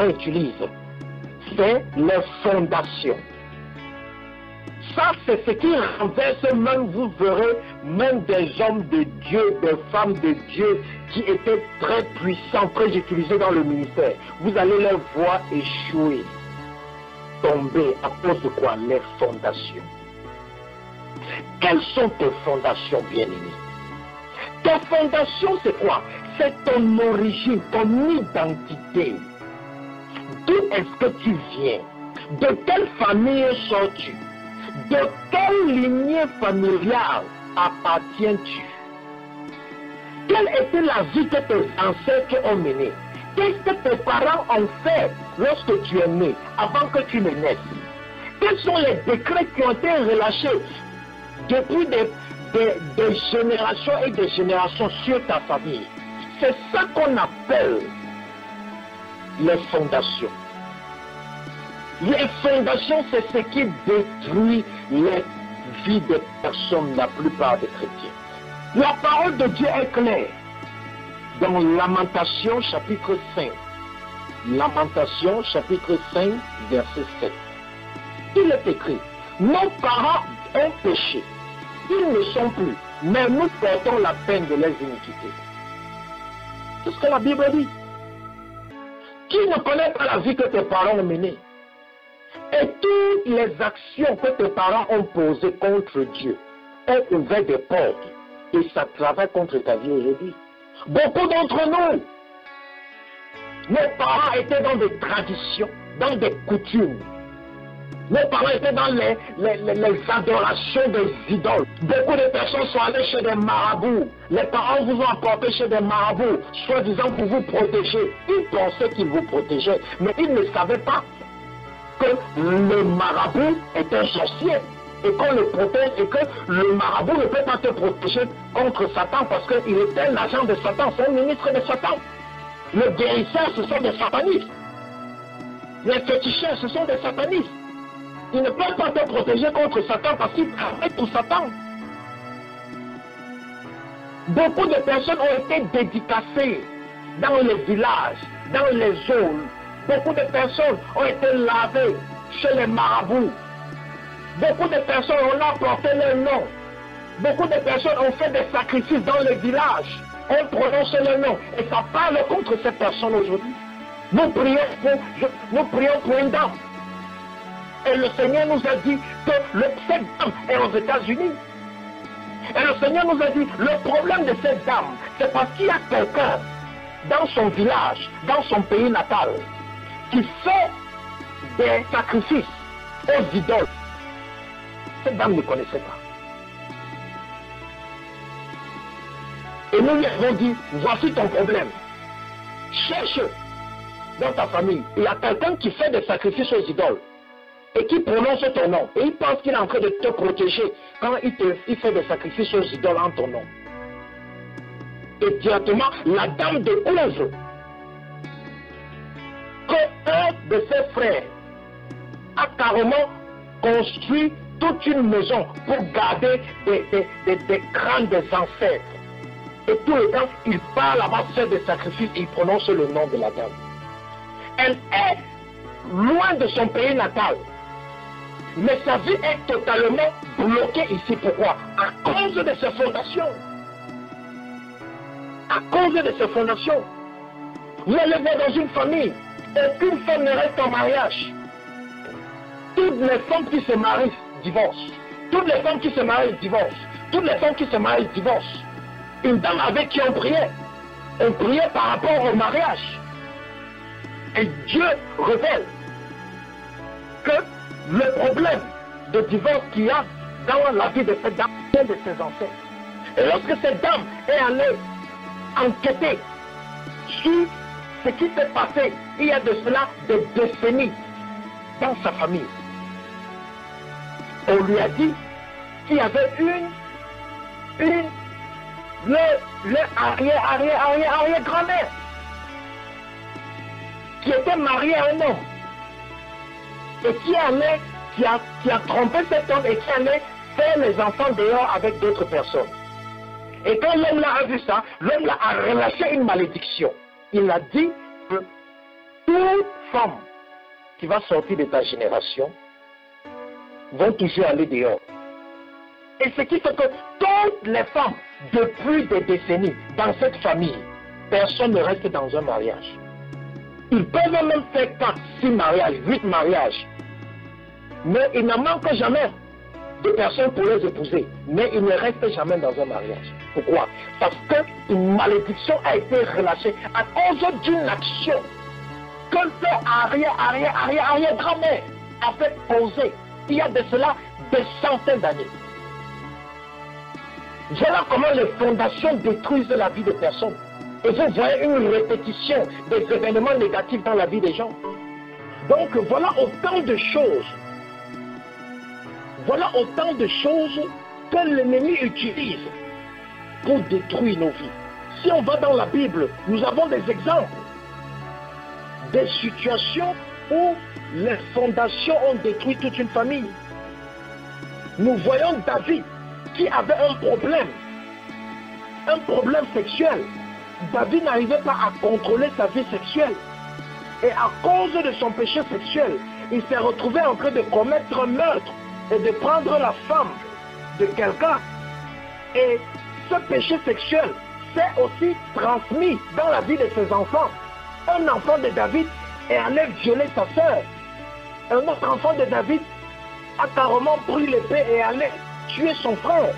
Satan utilise, c'est les fondations. Ça, c'est ce qui renverse même, vous verrez, même des hommes de Dieu, des femmes de Dieu qui étaient très puissants, très utilisés dans le ministère. Vous allez les voir échouer, tomber à cause de quoi? Les fondations. Quelles sont tes fondations, bien-aimés? Tes fondations, c'est quoi? C'est ton origine, ton identité. D'où est-ce que tu viens? De quelle famille sors-tu? De quelle lignée familiale appartiens-tu? Quelle était la vie que tes ancêtres ont menée? Qu'est-ce que tes parents ont fait lorsque tu es né, avant que tu ne naisses? Quels sont les décrets qui ont été relâchés depuis des générations et des générations sur ta famille? C'est ça qu'on appelle les fondations. Les fondations, c'est ce qui détruit les vies des personnes, la plupart des chrétiens. La parole de Dieu est claire. Dans Lamentations, chapitre 5. Lamentations, chapitre 5, verset 7. Il est écrit, « Nos parents ont péché. Ils ne sont plus, mais nous portons la peine de leurs iniquités. » C'est ce que la Bible dit. Qui ne connaît pas la vie que tes parents ont menée? Et toutes les actions que tes parents ont posées contre Dieu ont ouvert des portes. Et ça travaille contre ta vie aujourd'hui. Beaucoup d'entre nous, nos parents étaient dans des traditions, dans des coutumes. Nos parents étaient dans les adorations des idoles. Beaucoup de personnes sont allées chez des marabouts. Les parents vous ont apporté chez des marabouts, soi-disant pour vous protéger. Ils pensaient qu'ils vous protégeaient, mais ils ne savaient pas que le marabout est un sorcier et qu'on le protège et que le marabout ne peut pas te protéger contre Satan parce qu'il est un agent de Satan, c'est un ministre de Satan. Le guérisseur, ce sont des satanistes. Les féticheurs, ce sont des satanistes. Ils ne peuvent pas te protéger contre Satan parce qu'ils travaillent pour Satan. Beaucoup de personnes ont été dédicacées dans les villages, dans les zones. Beaucoup de personnes ont été lavées chez les marabouts. Beaucoup de personnes ont apporté leur nom. Beaucoup de personnes ont fait des sacrifices dans les villages. On prononce leur nom. Et ça parle contre ces personnes aujourd'hui. Nous prions pour une dame. Et le Seigneur nous a dit que cette dame est aux États-Unis. Et le Seigneur nous a dit, le problème de cette dame, c'est parce qu'il y a quelqu'un dans son village, dans son pays natal, qui fait des sacrifices aux idoles. Cette dame ne connaissait pas. Et nous lui avons dit, voici ton problème. Cherche dans ta famille. Il y a quelqu'un qui fait des sacrifices aux idoles et qui prononce ton nom. Et il pense qu'il est en train de te protéger quand il fait des sacrifices aux idoles en ton nom. Et directement, la dame découvre qu'un de ses frères a carrément construit toute une maison pour garder des crânes des ancêtres. Et tout le temps, il part là-bas faire des sacrifices et il prononce le nom de la dame. Elle est loin de son pays natal. Mais sa vie est totalement bloquée ici. Pourquoi? À cause de ses fondations. À cause de ses fondations. Vous allez voir dans une famille, aucune femme ne reste en mariage. Toutes les femmes qui se marient divorcent. Toutes les femmes qui se marient divorcent. Toutes les femmes qui se marient divorcent. Une dame avec qui on priait par rapport au mariage. Et Dieu révèle que le problème de divorce qu'il y a dans la vie de cette dame vient de ses ancêtres. Et lorsque cette dame est allée enquêter sur ce qui s'est passé il y a de cela des décennies dans sa famille, on lui a dit qu'il y avait le arrière-arrière-arrière-arrière-grand-mère qui était mariée à un homme et qui a trompé cet homme et qui allait faire les enfants dehors avec d'autres personnes. Et quand l'homme là a vu ça, l'homme là a relâché une malédiction. Il a dit que toute femmes qui vont sortir de ta génération vont toujours aller dehors. Et ce qui fait que toutes les femmes, depuis des décennies, dans cette famille, personne ne reste dans un mariage. Ils peuvent même faire 4, 6 mariages, 8 mariages. Mais il n'en manque jamais de personnes pour les épouser. Mais ils ne restent jamais dans un mariage. Pourquoi? Parce qu'une malédiction a été relâchée à cause d'une action que leur arrière-arrière-arrière-arrière-grand-mère a fait poser il y a de cela des centaines d'années. Voilà comment les fondations détruisent la vie des personnes. Et vous voyez une répétition des événements négatifs dans la vie des gens. Donc voilà autant de choses. Voilà autant de choses que l'ennemi utilise pour détruire nos vies. Si on va dans la Bible, nous avons des exemples des situations où les fondations ont détruit toute une famille. Nous voyons David qui avait un problème sexuel. David n'arrivait pas à contrôler sa vie sexuelle. Et à cause de son péché sexuel, il s'est retrouvé en train de commettre un meurtre et de prendre la femme de quelqu'un. Et ce péché sexuel s'est aussi transmis dans la vie de ses enfants. Un enfant de David est allé violer sa sœur. Un autre enfant de David a carrément pris l'épée et est allé tuer son frère.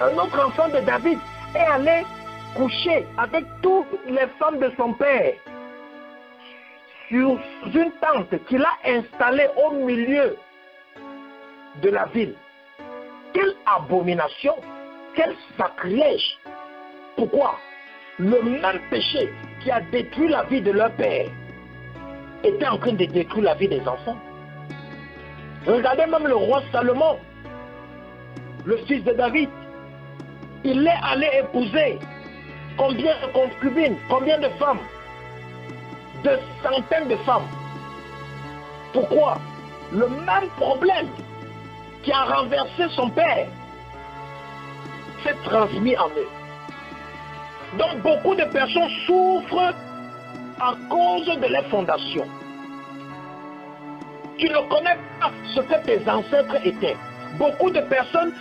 Un autre enfant de David est allé couché avec toutes les femmes de son père sur une tente qu'il a installée au milieu de la ville. Quelle abomination, quel sacrilège! Pourquoi? Le même péché qui a détruit la vie de leur père était en train de détruire la vie des enfants. Regardez même le roi Salomon, le fils de David. Il est allé épouser combien de concubines, combien de femmes? De centaines de femmes. Pourquoi? Le même problème qui a renversé son père s'est transmis en eux. Donc beaucoup de personnes souffrent à cause de leurs fondations. Tu ne connais pas ce que tes ancêtres étaient. Beaucoup de personnes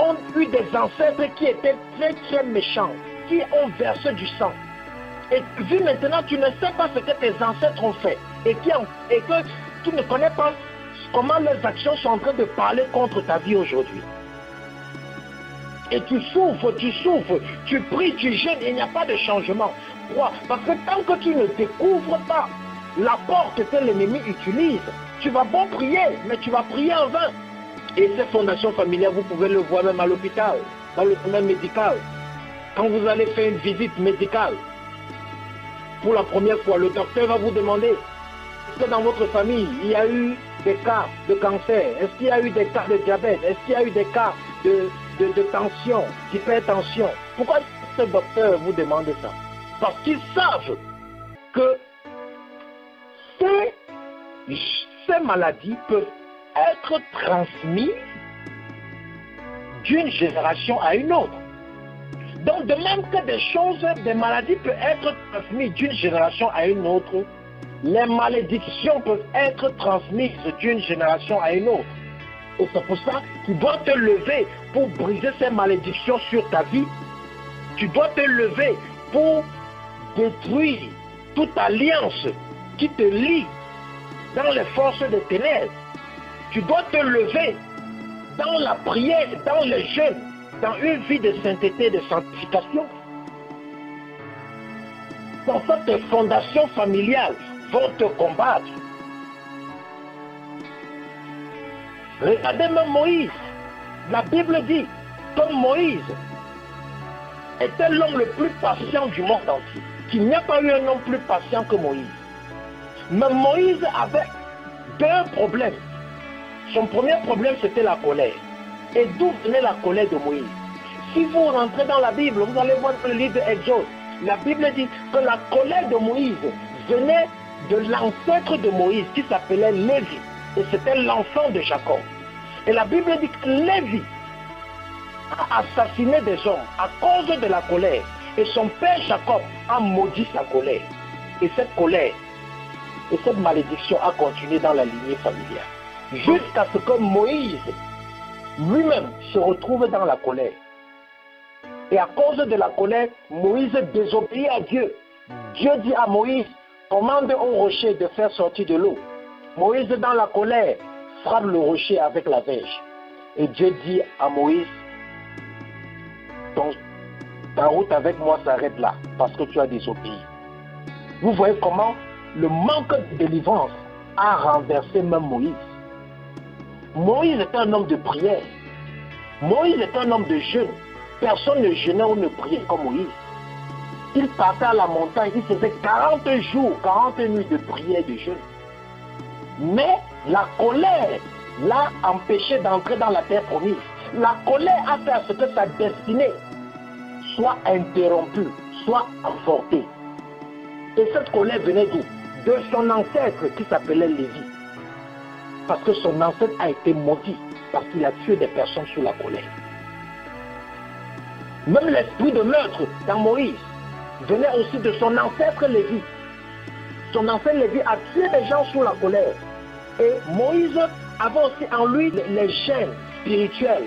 ont eu des ancêtres qui étaient très très méchants, qui ont versé du sang. Et vu maintenant, tu ne sais pas ce que tes ancêtres ont fait et que tu ne connais pas comment leurs actions sont en train de parler contre ta vie aujourd'hui. Et tu souffres, tu pries, tu jeûnes, il n'y a pas de changement. Pourquoi? Parce que tant que tu ne découvres pas la porte que l'ennemi utilise, tu vas bon prier, mais tu vas prier en vain. Et ces fondations familiales, vous pouvez le voir même à l'hôpital, dans le domaine médical. Quand vous allez faire une visite médicale, pour la première fois, le docteur va vous demander, est-ce que dans votre famille, il y a eu des cas de cancer? Est-ce qu'il y a eu des cas de diabète? Est-ce qu'il y a eu des cas de tension, d'hypertension? Pourquoi ce docteur vous demande ça? Parce qu'ils savent que ces maladies peuvent être transmises d'une génération à une autre. Donc de même que des choses, des maladies peuvent être transmises d'une génération à une autre, les malédictions peuvent être transmises d'une génération à une autre. Et c'est pour ça que tu dois te lever pour briser ces malédictions sur ta vie. Tu dois te lever pour détruire toute alliance qui te lie dans les forces des ténèbres. Tu dois te lever dans la prière, dans le jeûne, dans une vie de sainteté, de sanctification. Pour ça, tes fondations familiales vont te combattre. Regardez même Moïse. La Bible dit que Moïse était l'homme le plus patient du monde entier. Qu'il n'y a pas eu un homme plus patient que Moïse. Mais Moïse avait deux problèmes. Son premier problème, c'était la colère. Et d'où venait la colère de Moïse? Si vous rentrez dans la Bible, vous allez voir le livre d'Exode. La Bible dit que la colère de Moïse venait de l'ancêtre de Moïse qui s'appelait Lévi. Et c'était l'enfant de Jacob. Et la Bible dit que Lévi a assassiné des hommes à cause de la colère. Et son père Jacob a maudit sa colère. Et cette colère Et cette malédiction a continué dans la lignée familiale. Jusqu'à ce que Moïse lui-même se retrouve dans la colère. Et à cause de la colère, Moïse désobéit à Dieu. Dieu dit à Moïse, commande au rocher de faire sortir de l'eau. Moïse, dans la colère, frappe le rocher avec la verge. Et Dieu dit à Moïse, ta route avec moi s'arrête là, parce que tu as désobéi. Vous voyez comment le manque de délivrance a renversé même Moïse. Moïse est un homme de prière. Moïse est un homme de jeûne. Personne ne jeûnait ou ne priait comme Moïse. Il partait à la montagne, il faisait 40 jours, 40 nuits de prière et de jeûne. Mais la colère l'a empêché d'entrer dans la terre promise. La colère a fait à ce que sa destinée soit interrompue, soit avortée. Et cette colère venait d'où? De son ancêtre qui s'appelait Lévi. Parce que son ancêtre a été maudit, parce qu'il a tué des personnes sous la colère. Même l'esprit de meurtre dans Moïse venait aussi de son ancêtre Lévi. Son ancêtre Lévi a tué des gens sous la colère. Et Moïse avait aussi en lui les gènes spirituels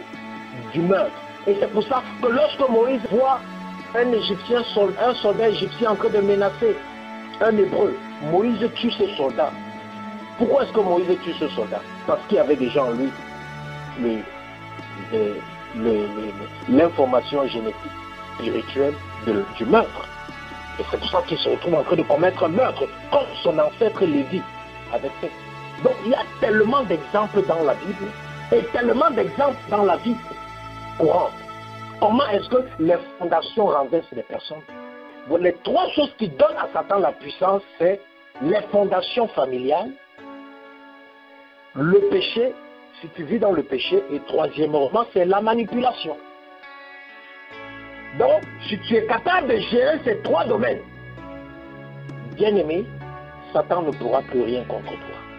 du meurtre. Et c'est pour ça que lorsque Moïse voit un Égyptien, un soldat égyptien en train de menacer un Hébreu, Moïse tue ce soldat. Pourquoi est-ce que Moïse tue ce soldat? Parce qu'il y avait déjà en lui l'information génétique spirituelle du meurtre. Et c'est pour ça qu'il se retrouve en train de commettre un meurtre, comme son ancêtre Lévi avait fait. Donc il y a tellement d'exemples dans la Bible, et tellement d'exemples dans la vie courante. Comment est-ce que les fondations renversent les personnes? Bon, les trois choses qui donnent à Satan la puissance, c'est les fondations familiales, le péché, si tu vis dans le péché, et troisièmement, c'est la manipulation. Donc, si tu es capable de gérer ces trois domaines, bien aimé, Satan ne pourra plus rien contre toi.